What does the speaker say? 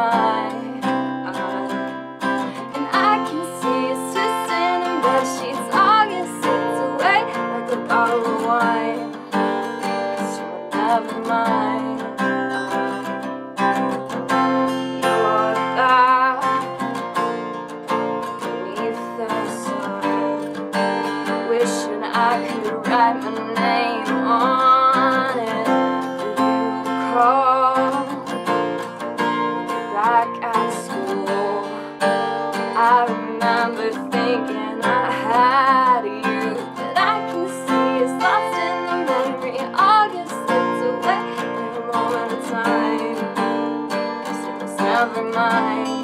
my eye, and I can see it's just in bed sheets. August slips away like a bottle of wine, 'cause you're never mine. You're there beneath the sun, wishing I could write my name on it. You call at school, I remember thinking I had you, but I can see it's lost in the memory. August slipped away in a moment of time, so it's never mine.